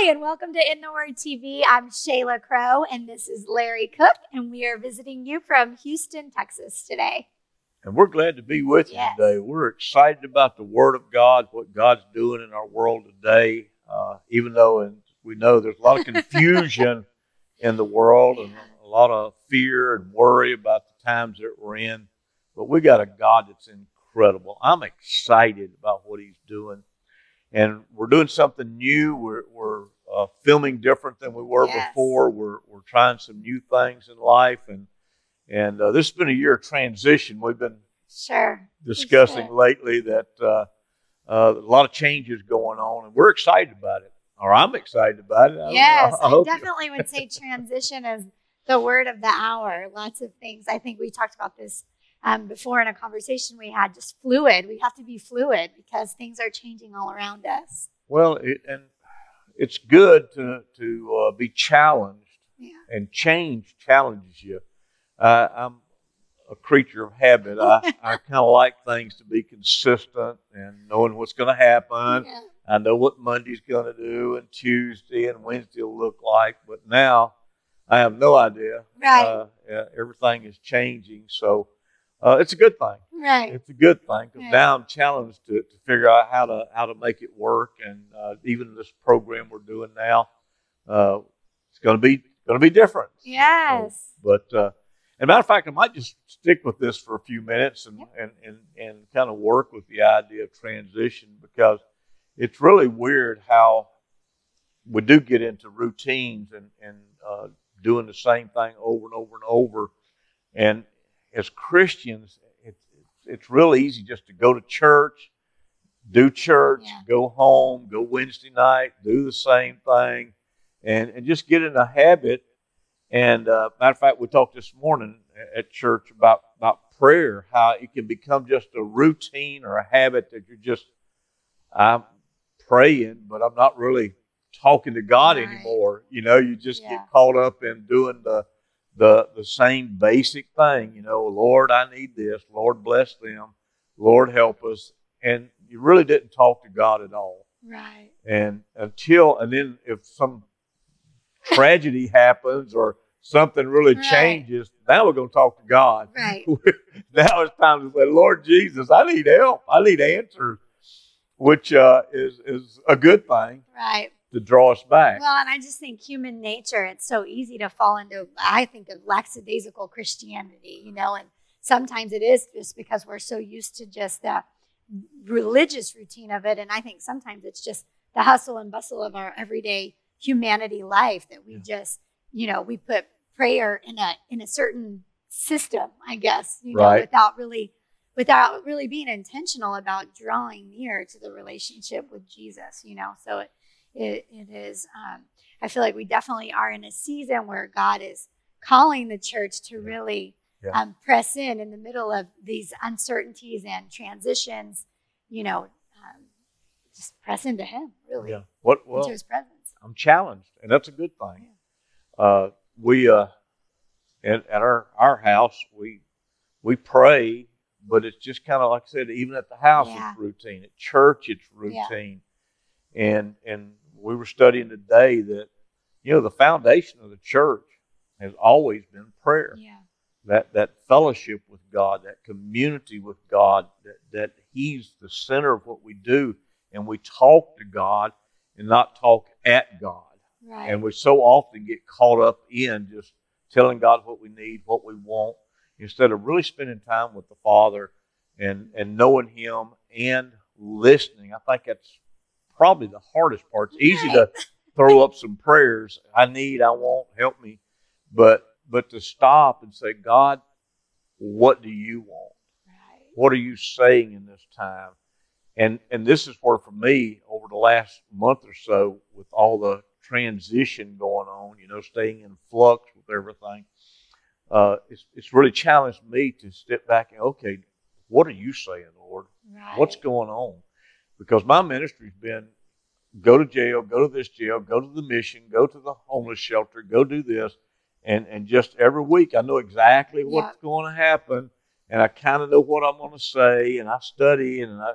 Hi, and welcome to In The Word TV. I'm Shayla Crow, and this is Larry Cook, and we are visiting you from Houston, Texas today. And we're glad to be with you today. We're excited about the Word of God, what God's doing in our world today, even though we know there's a lot of confusion in the world and a lot of fear and worry about the times that we're in. But we got a God that's incredible. I'm excited about what He's doing. And we're doing something new. We're filming different than we were before. We're trying some new things in life, and this has been a year of transition. We've been discussing lately that a lot of changes going on, and we're excited about it. Or I'm excited about it. Yes, I definitely would say transition is the word of the hour. Lots of things. I think we talked about this before in a conversation we had, just fluid. We have to be fluid because things are changing all around us. Well, it's good to be challenged, and change challenges you. I'm a creature of habit. I kind of like things to be consistent and knowing what's going to happen. Yeah. I know what Monday's going to do and Tuesday and Wednesday will look like, but now I have no idea. Right. Everything is changing, so it's a good thing. Right. It's a good thing because now I'm challenged to figure out how to make it work, and even this program we're doing now, it's going to be different. Yes. So, but as a matter of fact, I might just stick with this for a few minutes and kind of work with the idea of transition, because it's really weird how we do get into routines and doing the same thing over and over and over. And as Christians, it's really easy just to go to church, do church, go home, go Wednesday night, do the same thing, and just get in a habit. And matter of fact, we talked this morning at church about prayer, how it can become just a routine or a habit that you're just, I'm praying, but I'm not really talking to God anymore. You know, you just get caught up in doing the same basic thing, you know, Lord, I need this. Lord, bless them. Lord, help us. And you really didn't talk to God at all. Right. And then if some tragedy happens or something really changes, now we're going to talk to God. Right. Now it's time to say, Lord Jesus, I need help. I need answers, which is a good thing. Right. To draw us back. Well, and I just think human nature, it's so easy to fall into, I think, of lackadaisical Christianity, you know, and sometimes it is just because we're so used to just the religious routine of it. And I think sometimes it's just the hustle and bustle of our everyday humanity life that we just, you know, we put prayer in a certain system, I guess, you know, without really being intentional about drawing near to the relationship with Jesus, you know, so it is, I feel like we definitely are in a season where God is calling the church to really press in the middle of these uncertainties and transitions, you know, just press into Him, really, into His presence. I'm challenged, and that's a good thing. Yeah. We at our house, we pray, but it's just kind of, like I said, even at the house, it's routine. At church, it's routine. Yeah. And we were studying today that, you know, the foundation of the church has always been prayer. Yeah. That fellowship with God, that community with God, that He's the center of what we do. And we talk to God and not talk at God. Right. And we so often get caught up in just telling God what we need, what we want, instead of really spending time with the Father and knowing Him and listening. I think that's probably the hardest part. It's easy to throw up some prayers. I need, I want, help me. But to stop and say, God, what do you want? Right. What are you saying in this time? And this is where, for me, over the last month or so, with all the transition going on, you know, staying in flux with everything, it's really challenged me to step back and, okay, what are you saying, Lord? Right. What's going on? Because my ministry's been go to jail, go to this jail, go to the mission, go to the homeless shelter, go do this. And just every week I know exactly what's going to happen, and I kind of know what I'm going to say, and I study, and I,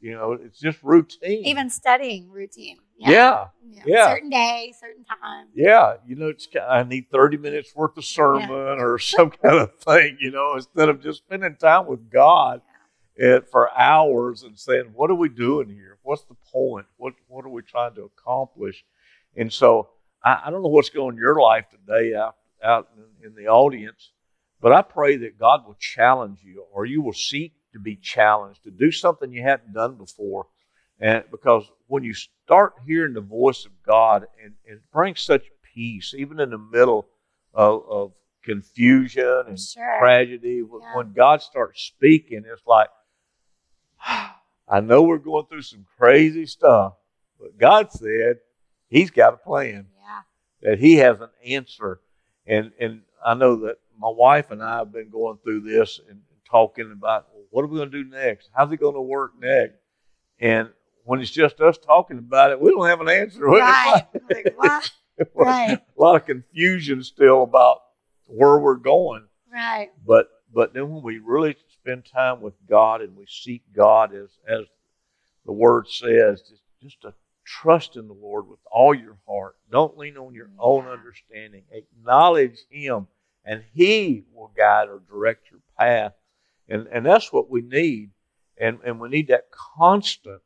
you know, it's just routine. Even studying routine. Yeah. Certain day, certain time. Yeah. You know, it's, I need 30 minutes worth of sermon or some kind of thing, you know, instead of just spending time with God for hours and saying, what are we doing here? What's the point? What are we trying to accomplish? And so I don't know what's going on in your life today out in the audience, but I pray that God will challenge you, or you will seek to be challenged to do something you hadn't done before. And because when you start hearing the voice of God, and it brings such peace, even in the middle of confusion and tragedy, when God starts speaking, it's like, I know we're going through some crazy stuff, but God said He's got a plan, that He has an answer. And I know that my wife and I have been going through this and talking about, well, what are we going to do next? How's it going to work next? And when it's just us talking about it, we don't have an answer. Right. A lot of confusion still about where we're going. Right. But then when we really spend time with God and we seek God, as the Word says, just to trust in the Lord with all your heart. Don't lean on your own understanding. Acknowledge Him, and He will guide or direct your path. And that's what we need. And we need that constant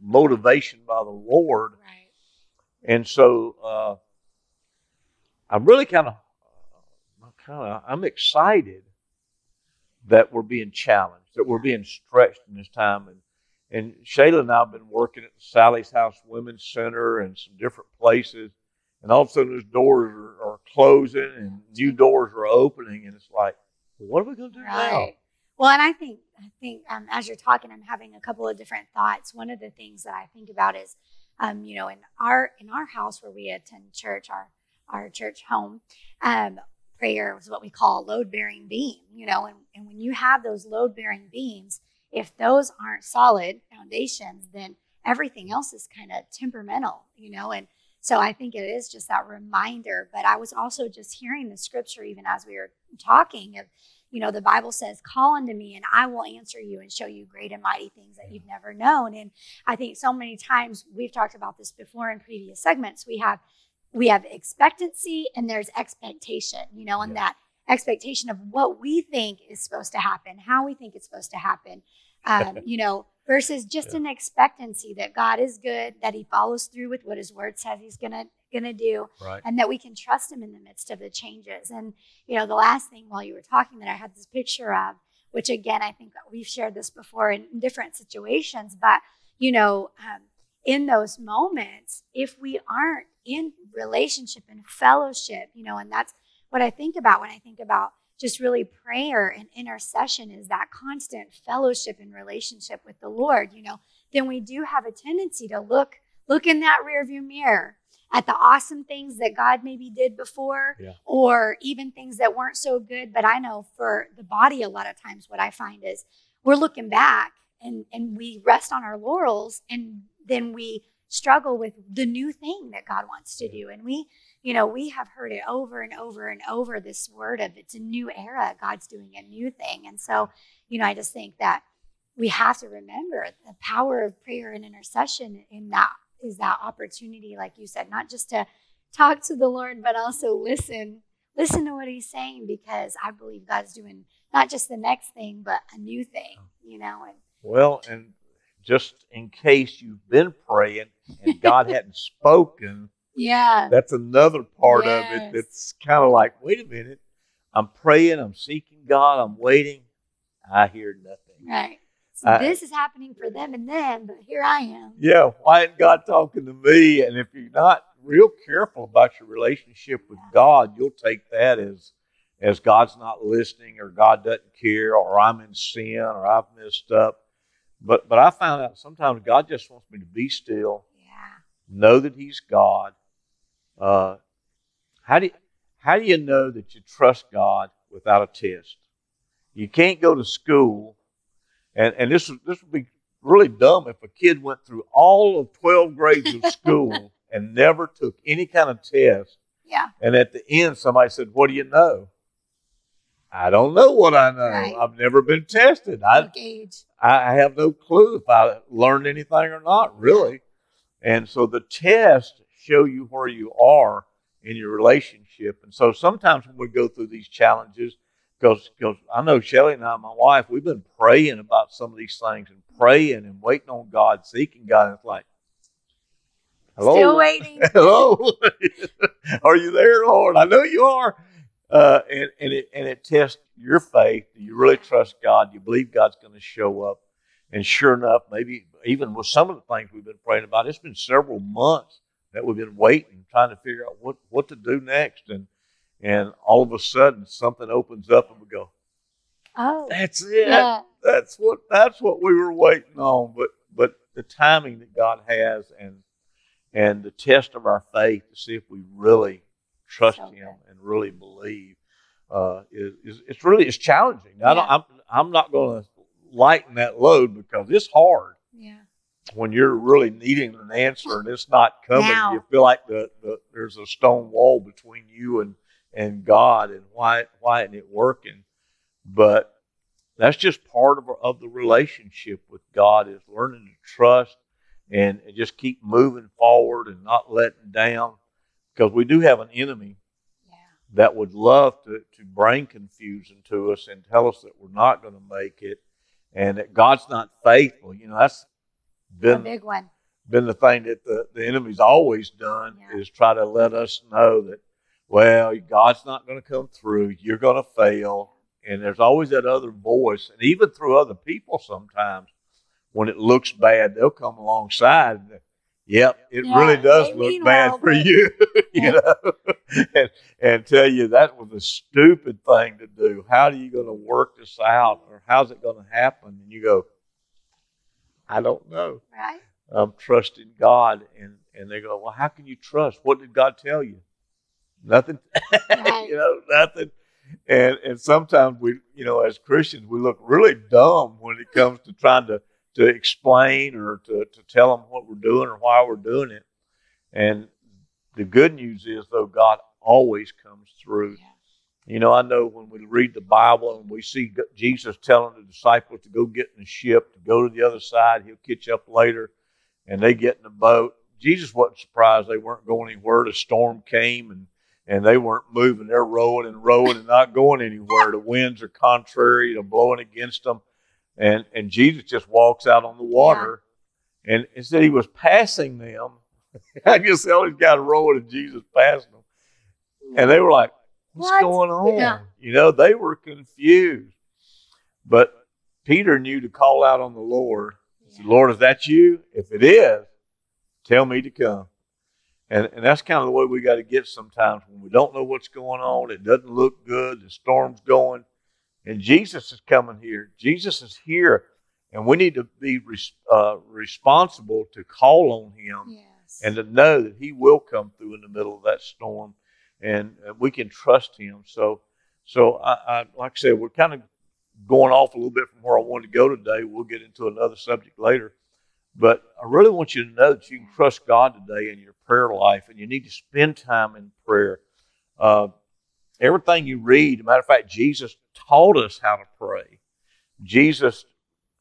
motivation by the Lord. Right. And so I'm really I'm excited that we're being challenged, that we're being stretched in this time. And Shayla and I have been working at the Sally's House Women's Center and some different places. And all of a sudden, those doors are closing and new doors are opening. And it's like, well, what are we going to do now? Well, and I think as you're talking, I'm having a couple of different thoughts. One of the things that I think about is, you know, in our house where we attend church, our church home, prayer is what we call load-bearing beam, you know, and when you have those load-bearing beams, if those aren't solid foundations, then everything else is kind of temperamental, you know, and so I think it is just that reminder. But I was also just hearing the scripture, even as we were talking, of, you know, the Bible says, call unto me and I will answer you and show you great and mighty things that you've never known. And I think so many times we've talked about this before in previous segments. We have expectancy and there's expectation, you know, and that expectation of what we think is supposed to happen, how we think it's supposed to happen, you know, versus just an expectancy that God is good, that He follows through with what His Word says He's going to do, and that we can trust Him in the midst of the changes. And, you know, the last thing while you were talking that I had this picture of, which again, I think that we've shared this before in different situations, but, you know, in those moments, if we aren't in relationship and fellowship, you know, and that's what I think about when I think about just really prayer and intercession, is that constant fellowship and relationship with the Lord, you know, then we do have a tendency to look in that rearview mirror at the awesome things that God maybe did before, or even things that weren't so good. But I know for the body, a lot of times what I find is we're looking back and we rest on our laurels, and then we struggle with the new thing that God wants to do. And we, you know, we have heard it over and over and over, this word of, it's a new era. God's doing a new thing. And so, you know, I just think that we have to remember the power of prayer and intercession, and that is that opportunity, like you said, not just to talk to the Lord, but also listen to what He's saying, because I believe God's doing not just the next thing, but a new thing, you know. And just in case you've been praying and God hadn't spoken, that's another part of it. It's kind of like, wait a minute, I'm praying, I'm seeking God, I'm waiting, I hear nothing. Right. So this is happening for them and them, but here I am. Yeah, why isn't God talking to me? And if you're not real careful about your relationship with God, you'll take that as God's not listening, or God doesn't care, or I'm in sin, or I've messed up. But I found out sometimes God just wants me to be still, know that He's God. How do you know that you trust God without a test? You can't go to school, and this would be really dumb if a kid went through all of 12 grades of school and never took any kind of test. Yeah. And at the end, somebody said, "What do you know?" I don't know what I know. Right. I've never been tested. I have no clue if I learned anything or not, really. And so the tests show you where you are in your relationship. And so sometimes when we go through these challenges, because I know Shelley and I, my wife, we've been praying about some of these things and praying and waiting on God, seeking God. And it's like, hello? Still waiting. Hello? Are you there, Lord? I know you are. And it tests your faith. Do you really trust God? Do you believe God's going to show up? And sure enough, maybe even with some of the things we've been praying about, it's been several months that we've been waiting, trying to figure out what to do next. And all of a sudden, something opens up and we go, oh, that's it. Yeah. That's what we were waiting on. But the timing that God has and the test of our faith to see if we really trust Him and really believe is challenging. Yeah. I'm not going to lighten that load because it's hard. Yeah. When you're really needing an answer and it's not coming, now you feel like there's a stone wall between you and God, and why isn't it working? But that's just part of the relationship with God, is learning to trust and just keep moving forward and not letting down, because we do have an enemy that would love to bring confusion to us and tell us that we're not going to make it and that God's not faithful. You know, that's been a big one. Been the thing that the enemy's always done, is try to let us know that, well, God's not going to come through. You're going to fail. And there's always that other voice. And even through other people sometimes, when it looks bad, they'll come alongside and really does look bad for you, you know, and tell you that was a stupid thing to do. How are you going to work this out, or how's it going to happen? And you go, I don't know. Right? I'm trusting God. And they go, well, how can you trust? What did God tell you? Nothing. Right. You know, nothing. And sometimes we, you know, as Christians, we look really dumb when it comes to trying to explain or to tell them what we're doing or why we're doing it. And the good news is, though, God always comes through. Yes. You know, I know when we read the Bible and we see Jesus telling the disciples to go get in a ship, to go to the other side, He'll catch up later, and they get in the boat. Jesus wasn't surprised they weren't going anywhere. The storm came and they weren't moving. They're rowing and rowing and not going anywhere. The winds are contrary, they're blowing against them. And Jesus just walks out on the water, and instead He was passing them. I guess they always got rolling and Jesus passed them. And they were like, what's going on? Yeah. You know, they were confused. But Peter knew to call out on the Lord. He said, Lord, is that you? If it is, tell me to come. And that's kind of the way we got to get sometimes when we don't know what's going on. It doesn't look good. The storm's going. And Jesus is coming here. Jesus is here. And we need to be responsible to call on Him and to know that He will come through in the middle of that storm. And we can trust Him. So I like I said, we're kind of going off a little bit from where I wanted to go today. We'll get into another subject later. But I really want you to know that you can trust God today in your prayer life. And you need to spend time in prayer. Everything you read, as a matter of fact, Jesus taught us how to pray. Jesus,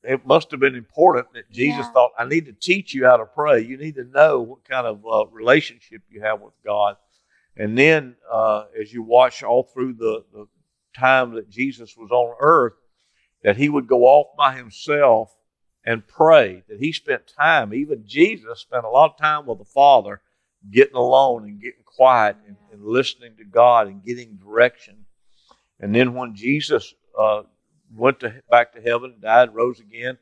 it must have been important that Jesus thought, I need to teach you how to pray. You need to know what kind of relationship you have with God. And then as you watch all through the time that Jesus was on earth, that He would go off by Himself and pray, that He spent time. Even Jesus spent a lot of time with the Father, getting alone and getting quiet and listening to God and getting direction. And then when Jesus went back to heaven, died, and rose again,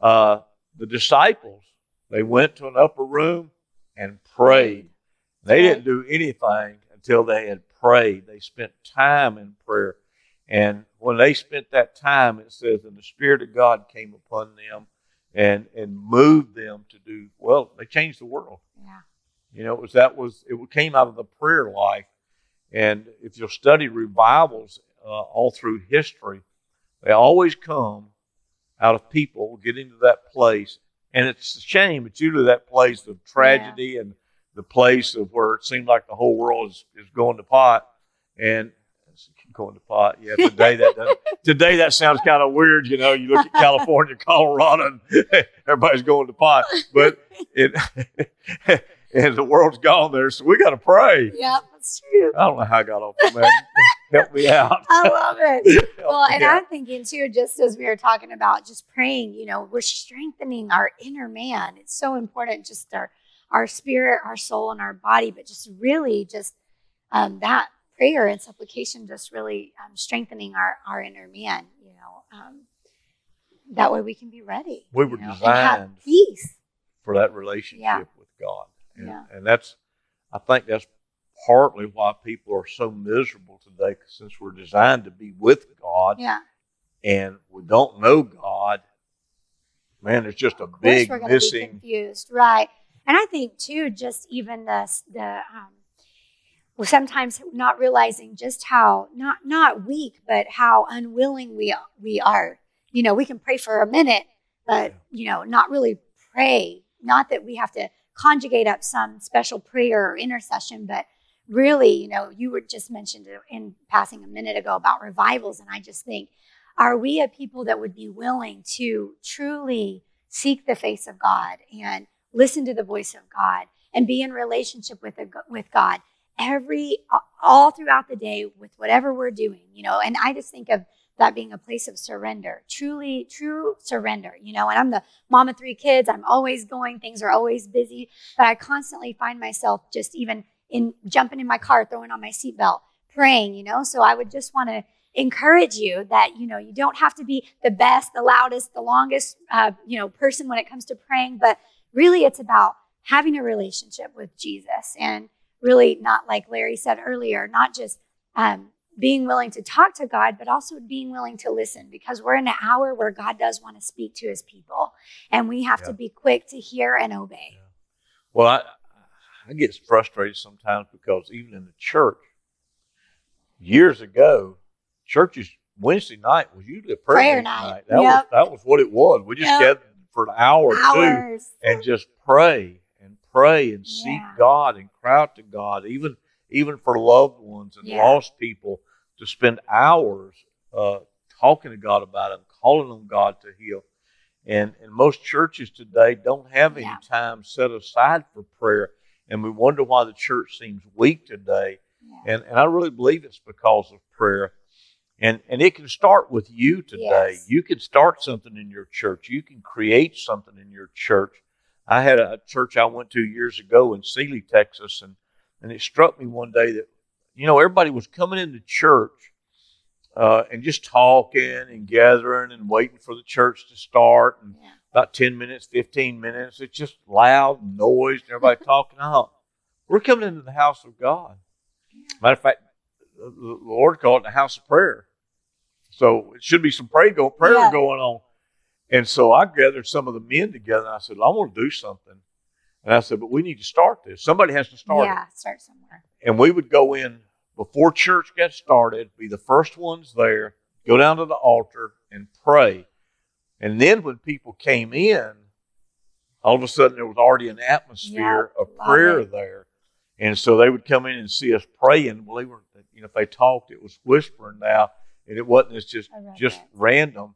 the disciples, they went to an upper room and prayed. They didn't do anything until they had prayed. They spent time in prayer. And when they spent that time, it says, and the Spirit of God came upon them and moved them to do, well, they changed the world. Yeah. You know, it came out of the prayer life. And if you'll study revivals all through history, they always come out of people getting to that place. And it's a shame. It's usually that place of tragedy and the place of where it seemed like the whole world is going to pot. And corn in the pot. Yeah, today that does, today that sounds kind of weird. You know, you look at California, Colorado, and everybody's going to pot, but it and the world's gone there, so we got to pray. Yeah, that's true. I don't know how I got off from that. Help me out. I love it. Well, and I'm thinking too, just as we were talking about just praying, you know, we're strengthening our inner man. It's so important, just our spirit, our soul, and our body, but just really just that prayer and supplication, just really strengthening our inner man, you know, that way we can be ready. We were designed and have peace for that relationship with God. And, and that's, I think that's partly why people are so miserable today, since we're designed to be with God and we don't know God, man, there's just a big missing. Confused, right. And I think too, just even well, sometimes not realizing just how not weak, but how unwilling we are. You know, we can pray for a minute, but you know, not really pray. Not that we have to conjugate up some special prayer or intercession, but really, you know, you were just mentioned in passing a minute ago about revivals, and I just think, are we a people that would be willing to truly seek the face of God and listen to the voice of God and be in relationship with God all throughout the day with whatever we're doing, you know? And I just think of that being a place of surrender, true surrender, you know? And I'm the mom of 3 kids. I'm always going, things are always busy, but I constantly find myself just even jumping in my car, throwing on my seatbelt, praying, you know? So I would just want to encourage you that, you know, you don't have to be the best, the loudest, the longest, you know, person when it comes to praying, but really it's about having a relationship with Jesus and really not, like Larry said earlier, not just being willing to talk to God, but also being willing to listen, because we're in an hour where God does want to speak to his people, and we have to be quick to hear and obey. Yeah. Well, I get frustrated sometimes because even in the church, years ago, churches, Wednesday night was usually a prayer night. That was what it was. We just gathered for an hour or two and just pray and seek God and cry out to God, even for loved ones and lost people, to spend hours talking to God about it, calling on God to heal. And most churches today don't have any time set aside for prayer, and we wonder why the church seems weak today. Yeah. And I really believe it's because of prayer. And it can start with you today. Yes. You can start something in your church. You can create something in your church. I had a church I went to years ago in Sealy, Texas, and it struck me one day that, you know, everybody was coming into church and just talking and gathering and waiting for the church to start. And about 10 minutes, 15 minutes, it's just loud noise and everybody talking out. We're coming into the house of God. Matter of fact, the Lord called it the house of prayer. So it should be some prayer going on. And so I gathered some of the men together, and I said, I want to do something. And I said, but we need to start this. Somebody has to start it. Yeah, start somewhere. And we would go in before church got started, be the first ones there, go down to the altar and pray. And then when people came in, all of a sudden there was already an atmosphere of prayer there. And so they would come in and see us praying. Well, they were, you know, if they talked, it was whispering now, and it wasn't just random.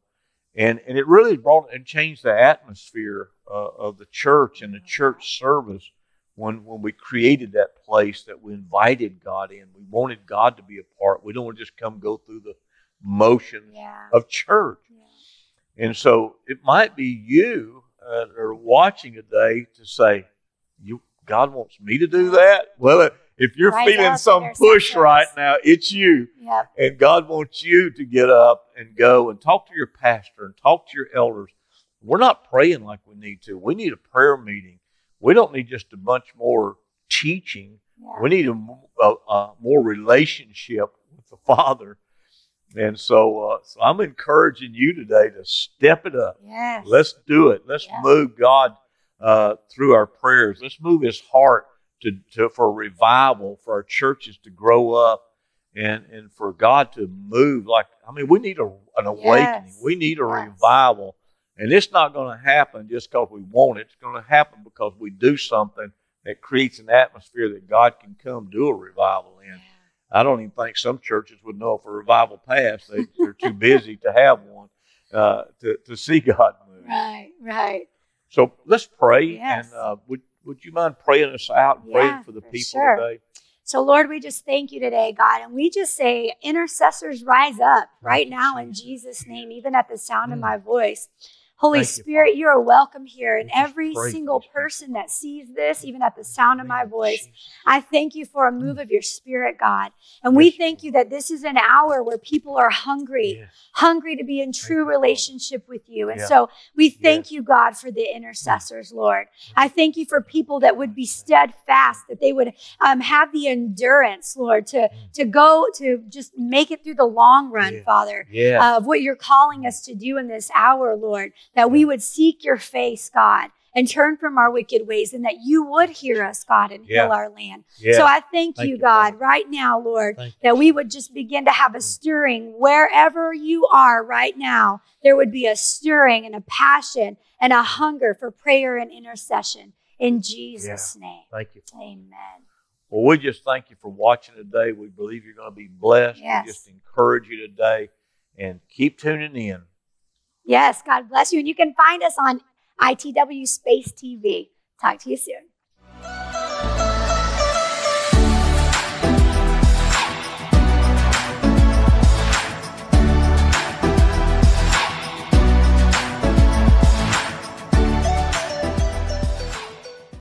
And it really brought and changed the atmosphere of the church and the church service when we created that place that we invited God in. We wanted God to be a part. We don't want to just go through the motions of church. Yeah. And so it might be you that are watching today to say, God wants me to do that? Well, if you're feeling some push right now, it's you. Yep. And God wants you to get up and go and talk to your pastor and talk to your elders. We're not praying like we need to. We need a prayer meeting. We don't need just a bunch more teaching. We need a more relationship with the Father. And so I'm encouraging you today to step it up. Yes. Let's do it. Let's move God through our prayers. Let's move his heart for revival, for our churches to grow up, and for God to move. We need an awakening. Yes. We need a revival. And it's not going to happen just because we want it. It's going to happen because we do something that creates an atmosphere that God can come do a revival in. I don't even think some churches would know if a revival passed. They're too busy to have one to see God move. Right, right. So let's pray. Yes. And would you mind praying us out and praying for the people today? So, Lord, we just thank you today, God. And we just say, intercessors, rise up right now in Jesus' name, even at the sound of my voice. Holy Spirit, you are welcome here. And every single person that sees this, even at the sound of my voice, I thank you for a move of your Spirit, God. And we thank you that this is an hour where people are hungry, hungry to be in true relationship with you. And so we thank you, God, for the intercessors, Lord. I thank you for people that would be steadfast, that they would have the endurance, Lord, to go to just make it through the long run, Father, of what you're calling us to do in this hour, Lord. That we would seek your face, God, and turn from our wicked ways, and that you would hear us, God, and heal our land. So I thank you, God, right now, Lord, that we would just begin to have a stirring wherever you are right now. There would be a stirring and a passion and a hunger for prayer and intercession in Jesus' name. Thank you. Amen. Well, we just thank you for watching today. We believe you're going to be blessed. Yes. We just encourage you today, and keep tuning in. Yes, God bless you. And you can find us on ITW Space TV. Talk to you soon.